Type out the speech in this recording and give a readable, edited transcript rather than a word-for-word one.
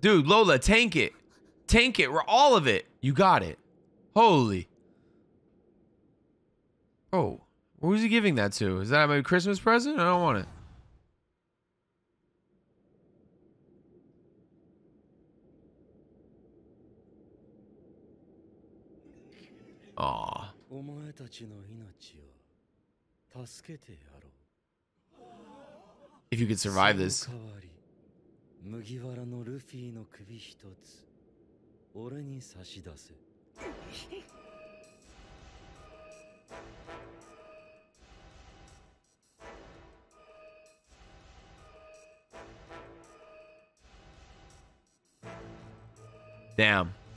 Dude, Lola, tank it. Tank it. We're all of it. You got it. Holy. Oh, who's he giving that to? Is that my Christmas present? I don't want it. Aww. If you could survive this. Mugiwara no Rufi no kubi hitotsu. Ore ni sashidasu. Damn.